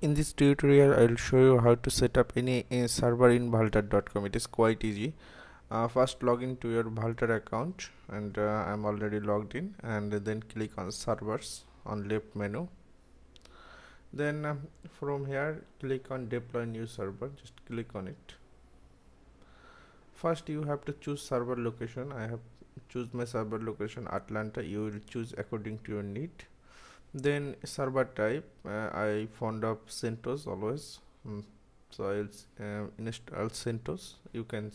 In this tutorial I'll show you how to set up any server in vultr.com. It is quite easy. First log in to your vultr account, and I'm already logged in, and then click on servers on left menu. Then from here click on deploy new server. Just click on it. First you have to choose server location. I have choose my server location Atlanta. You will choose according to your need. Then server type, I found up CentOS always, so I'll install CentOS. You can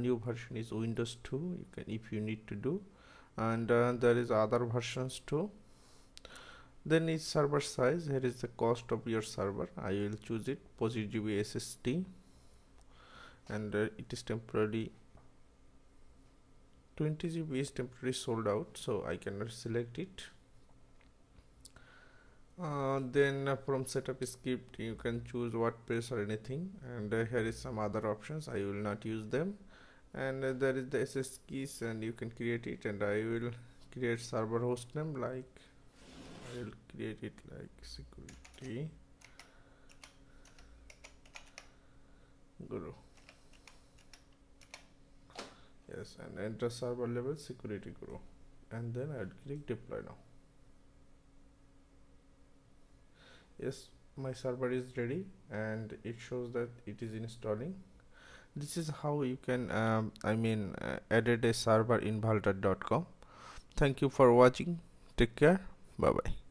new version is Windows 2, you can if you need to do, and there is other versions too. Then is server size. Here is the cost of your server. I will choose it Postgre GB SSD, and it is temporarily 20 GB is temporarily sold out, so I cannot select it. Then from setup script you can choose WordPress or anything, and here is some other options. I will not use them, and there is the SS keys, and you can create it, and I will create server hostname. Like I will create it like security guru, yes, and enter server level security guru, and then I will click deploy now. Yes, my server is ready, and it shows that it is installing. This is how you can edit a server in vultr.com. Thank you for watching. Take care. Bye bye.